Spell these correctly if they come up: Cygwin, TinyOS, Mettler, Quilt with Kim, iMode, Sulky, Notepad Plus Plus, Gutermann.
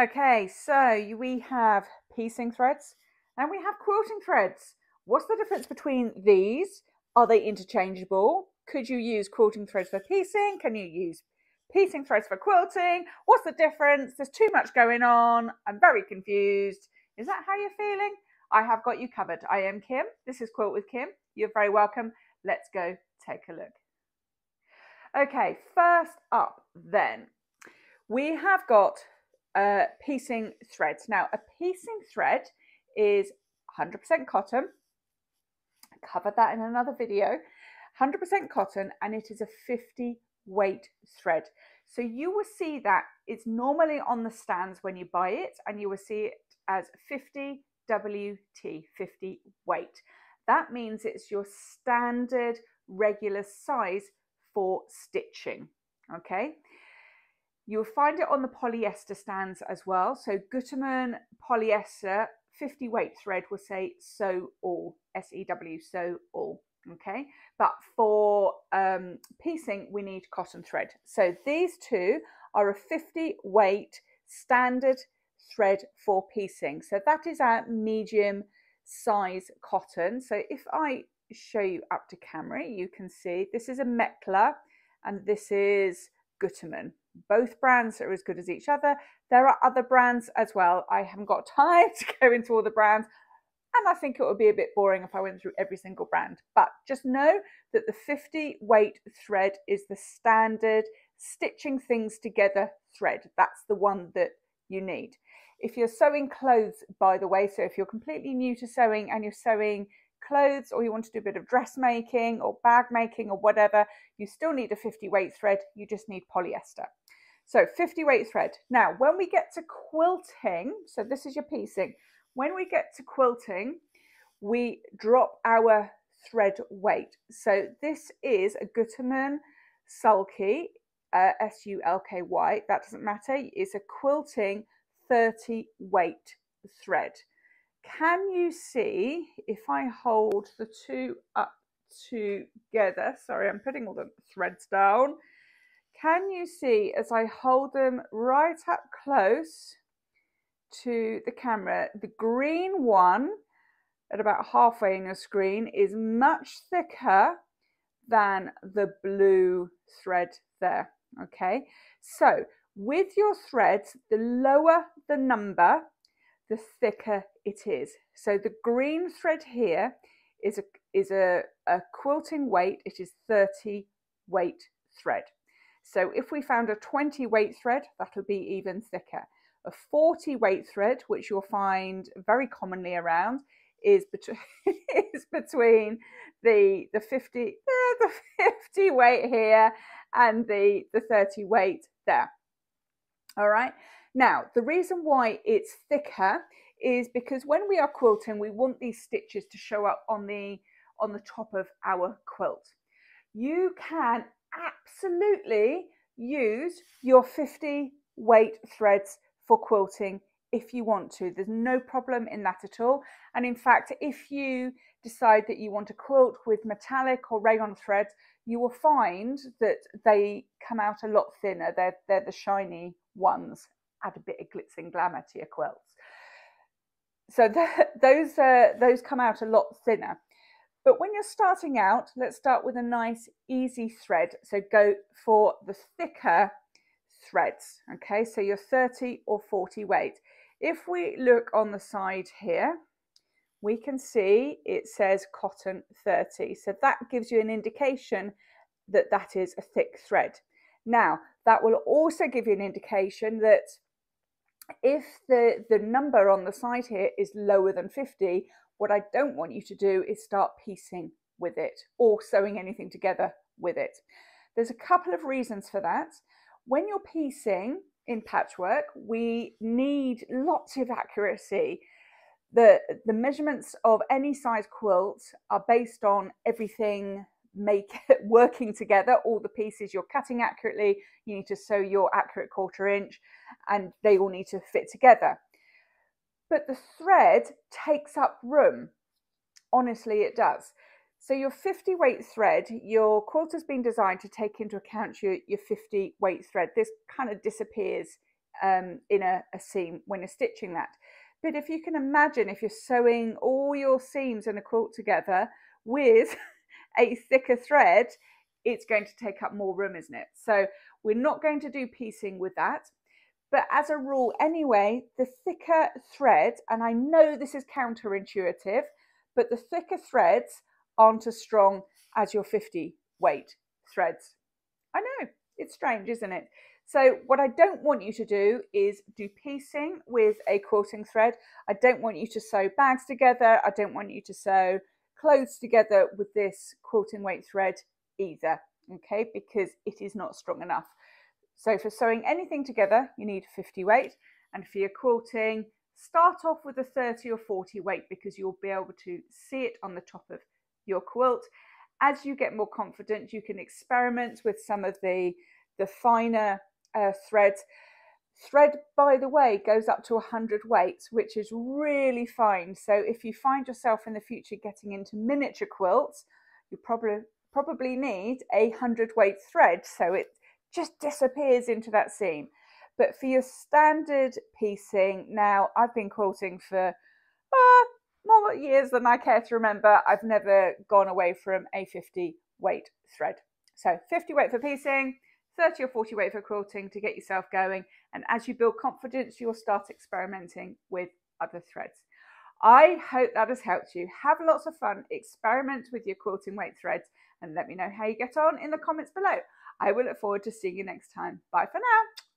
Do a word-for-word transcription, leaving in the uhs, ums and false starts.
Okay, so we have piecing threads and we have quilting threads. What's the difference between these? Are they interchangeable? Could you use quilting threads for piecing? Can you use piecing threads for quilting? What's the difference? There's too much going on. I'm very confused. Is that how you're feeling? I have got you covered. I am Kim. This is Quilt with Kim. You're very welcome. Let's go take a look. Okay, first up then, we have got uh, piecing threads. Now, a piecing thread is one hundred percent cotton. I covered that in another video. one hundred percent cotton, and it is a fifty weight thread. So you will see that it's normally on the stands when you buy it, and you will see it as fifty W T, fifty weight. That means it's your standard regular size for stitching, okay? You'll find it on the polyester stands as well. So Gutermann polyester fifty weight thread will say "sew all," S E W, sew all, okay? But for um, piecing, we need cotton thread. So these two are a fifty weight standard thread for piecing. So that is our medium size cotton. So if I show you up to camera, you can see this is a Mettler and this is Gutermann. Both brands are as good as each other. There are other brands as well. I haven't got time to go into all the brands, and I think it would be a bit boring if I went through every single brand, but just know that the fifty weight thread is the standard stitching things together thread. That's the one that you need. If you're sewing clothes, by the way, so if you're completely new to sewing and you're sewing clothes, or you want to do a bit of dressmaking or bag making or whatever, you still need a fifty weight thread. You just need polyester. So fifty weight thread. Now, when we get to quilting, so this is your piecing. When we get to quilting, we drop our thread weight. So this is a Gutermann Sulky, uh, S U L K Y, that doesn't matter. It's a quilting thirty weight thread. Can you see, if I hold the two up together, sorry, I'm putting all the threads down. Can you see, as I hold them right up close to the camera, the green one at about halfway in your screen is much thicker than the blue thread there, okay? So with your threads, the lower the number, the thicker it is. So the green thread here is a is a, a quilting weight. It is thirty weight thread. So if we found a twenty weight thread, that'll be even thicker. A forty weight thread, which you'll find very commonly around, is between is between the the fifty weight here and the the thirty weight there. All right. Now, the reason why it's thicker is because when we are quilting, we want these stitches to show up on the on the top of our quilt. You can absolutely use your fifty weight threads for quilting if you want to. There's no problem in that at all. And in fact, if you decide that you want to quilt with metallic or rayon threads, you will find that they come out a lot thinner. They're, they're the shiny ones. Add a bit of glitz and glamour to your quilts. So th those uh, those come out a lot thinner. But when you're starting out, let's start with a nice easy thread. So go for the thicker threads, okay? So your thirty or forty weight. If we look on the side here, we can see it says cotton thirty. So that gives you an indication that that is a thick thread. Now, that will also give you an indication that if the, the number on the side here is lower than fifty, what I don't want you to do is start piecing with it or sewing anything together with it. There's a couple of reasons for that. When you're piecing in patchwork, we need lots of accuracy. The, the measurements of any size quilt are based on everything make it working together, all the pieces. You're cutting accurately, you need to sew your accurate quarter inch, and they all need to fit together. But the thread takes up room. Honestly, it does. So your fifty weight thread, your quilter's been designed to take into account your, your fifty weight thread. This kind of disappears um, in a, a seam when you're stitching that. But if you can imagine, if you're sewing all your seams in a quilt together with a thicker thread, it's going to take up more room, isn't it? So we're not going to do piecing with that. But as a rule anyway, the thicker thread, and I know this is counterintuitive, but the thicker threads aren't as strong as your fifty weight threads. I know, it's strange, isn't it? So what I don't want you to do is do piecing with a quilting thread. I don't want you to sew bags together. I don't want you to sew clothes together with this quilting weight thread either, okay, because it is not strong enough. So for sewing anything together, you need fifty weight, and for your quilting, start off with a thirty or forty weight because you'll be able to see it on the top of your quilt. As you get more confident, you can experiment with some of the, the finer uh, threads. Thread, by the way, goes up to one hundred weights, which is really fine. So if you find yourself in the future getting into miniature quilts, you probably, probably need a one hundred weight thread. So it just disappears into that seam. But for your standard piecing, now I've been quilting for uh, more years than I care to remember. I've never gone away from a fifty weight thread. So fifty weight for piecing, thirty or forty weight for quilting to get yourself going. And as you build confidence, you'll start experimenting with other threads. I hope that has helped you. Have lots of fun, experiment with your quilting weight threads, and let me know how you get on in the comments below. I will look forward to seeing you next time. Bye for now.